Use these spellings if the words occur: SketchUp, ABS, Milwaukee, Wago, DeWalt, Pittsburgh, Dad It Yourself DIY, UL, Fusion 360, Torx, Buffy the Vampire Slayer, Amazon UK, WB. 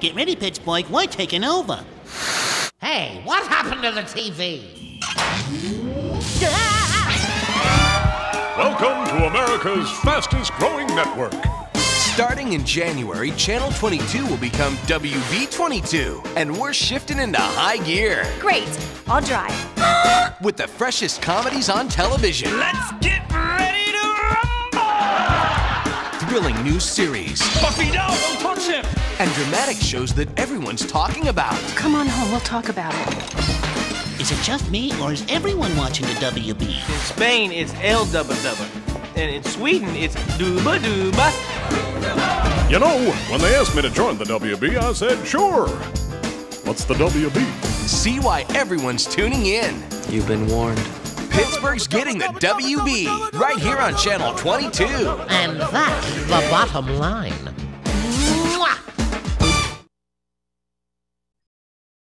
Get ready, Pittsburgh, we're taking over. Hey, what happened to the TV? Welcome to America's fastest growing network. Starting in January, Channel 22 will become WB 22, and we're shifting into high gear. Great, I'll drive. With the freshest comedies on television. Let's get ready to rumble! Thrilling new series. Buffy, no, don't touch him! And dramatic shows that everyone's talking about. Come on home, we'll talk about it. Is it just me, or is everyone watching the WB? In Spain, it's El Dubba Dubba. And in Sweden, it's Dooba Dooba. You know, when they asked me to join the WB, I said, sure. What's the WB? See why everyone's tuning in. You've been warned. Pittsburgh's getting the WB right here on Channel 22. And that's the bottom line. Mwah!